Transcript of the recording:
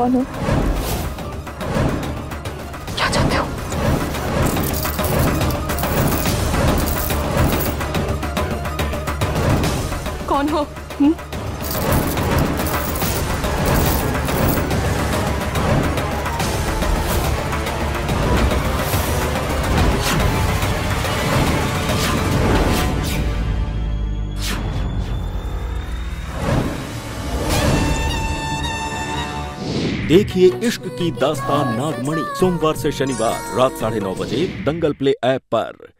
कौन हो, क्या चाहते हो? कौन हो? देखिए इश्क की दास्तान नागमणि सोमवार से शनिवार रात 9:30 बजे दंगल प्ले ऐप पर।